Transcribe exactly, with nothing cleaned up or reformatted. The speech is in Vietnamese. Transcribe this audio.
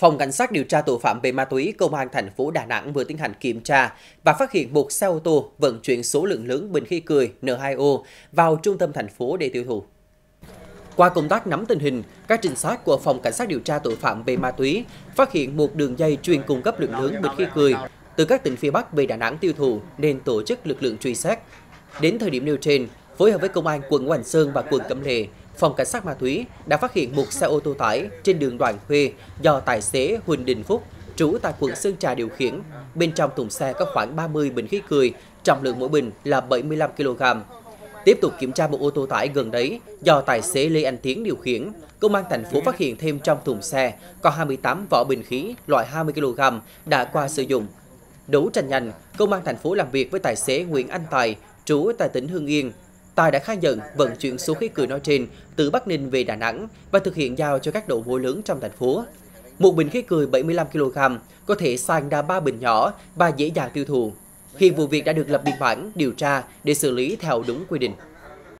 Phòng Cảnh sát điều tra tội phạm về ma túy Công an thành phố Đà Nẵng vừa tiến hành kiểm tra và phát hiện một xe ô tô vận chuyển số lượng lớn bình khí cười N hai O vào trung tâm thành phố để tiêu thụ. Qua công tác nắm tình hình, các trinh sát của Phòng Cảnh sát điều tra tội phạm về ma túy phát hiện một đường dây chuyên cung cấp lượng lớn bình khí cười từ các tỉnh phía Bắc về Đà Nẵng tiêu thụ nên tổ chức lực lượng truy xét. Đến thời điểm nêu trên, phối hợp với Công an quận Hoàng Sơn và quận Cẩm Lệ, Phòng Cảnh sát ma túy đã phát hiện một xe ô tô tải trên đường Đoàn Khuê do tài xế Huỳnh Đình Phúc, trú tại quận Sơn Trà điều khiển. Bên trong thùng xe có khoảng ba mươi bình khí cười, trọng lượng mỗi bình là bảy mươi lăm ki lô gam. Tiếp tục kiểm tra một ô tô tải gần đấy do tài xế Lê Anh Tiến điều khiển, Công an thành phố phát hiện thêm trong thùng xe có hai mươi tám vỏ bình khí loại hai mươi ki lô gam đã qua sử dụng. Đấu tranh nhanh, Công an thành phố làm việc với tài xế Nguyễn Anh Tài, trú tại tỉnh Hưng Yên. Tài đã khai nhận vận chuyển số khí cười nói trên từ Bắc Ninh về Đà Nẵng và thực hiện giao cho các đầu mối lớn trong thành phố. Một bình khí cười bảy mươi lăm ki lô gam có thể sang ra ba bình nhỏ và dễ dàng tiêu thụ. Hiện vụ việc đã được lập biên bản, điều tra để xử lý theo đúng quy định.